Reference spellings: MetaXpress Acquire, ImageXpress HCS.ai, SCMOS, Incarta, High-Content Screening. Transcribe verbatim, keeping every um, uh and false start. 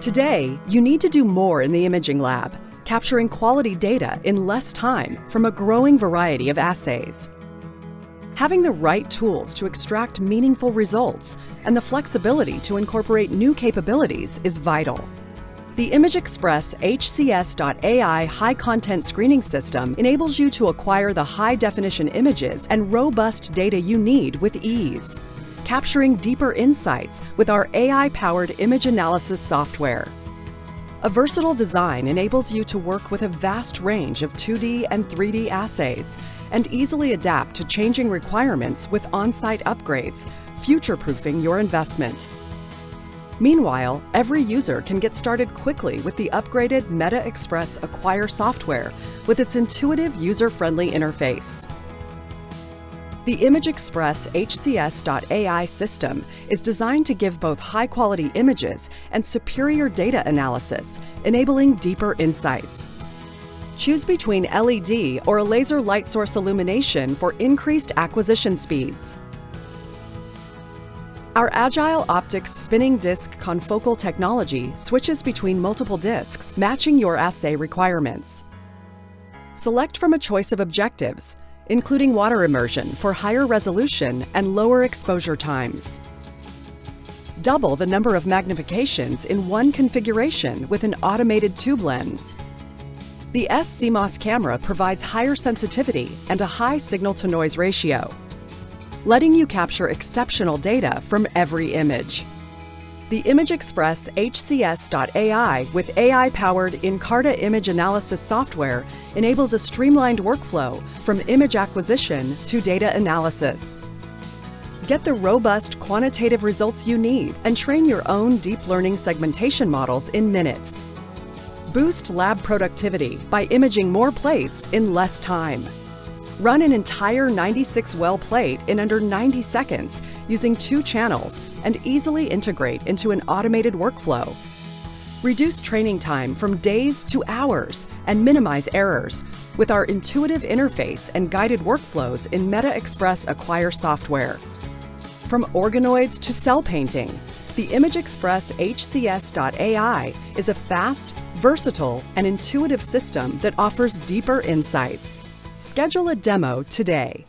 Today, you need to do more in the imaging lab, capturing quality data in less time from a growing variety of assays. Having the right tools to extract meaningful results and the flexibility to incorporate new capabilities is vital. The ImageXpress H C S dot A I high-content screening system enables you to acquire the high-definition images and robust data you need with ease, capturing deeper insights with our A I-powered image analysis software. A versatile design enables you to work with a vast range of two D and three D assays and easily adapt to changing requirements with on-site upgrades, future-proofing your investment. Meanwhile, every user can get started quickly with the upgraded MetaXpress Acquire software with its intuitive, user-friendly interface. The ImageXpress H C S dot A I system is designed to give both high-quality images and superior data analysis, enabling deeper insights. Choose between L E D or a laser light source illumination for increased acquisition speeds. Our Agile Optics spinning disk confocal technology switches between multiple disks, matching your assay requirements. Select from a choice of objectives, including water immersion for higher resolution and lower exposure times. Double the number of magnifications in one configuration with an automated tube lens. The S C M O S camera provides higher sensitivity and a high signal-to-noise ratio, letting you capture exceptional data from every image. The ImageXpress H C S dot A I with A I-powered Incarta image analysis software enables a streamlined workflow from image acquisition to data analysis. Get the robust quantitative results you need and train your own deep learning segmentation models in minutes. Boost lab productivity by imaging more plates in less time. Run an entire ninety-six well plate in under ninety seconds using two channels and easily integrate into an automated workflow. Reduce training time from days to hours and minimize errors with our intuitive interface and guided workflows in MetaXpress Acquire software. From organoids to cell painting, the ImageXpress H C S dot A I is a fast, versatile, and intuitive system that offers deeper insights. Schedule a demo today.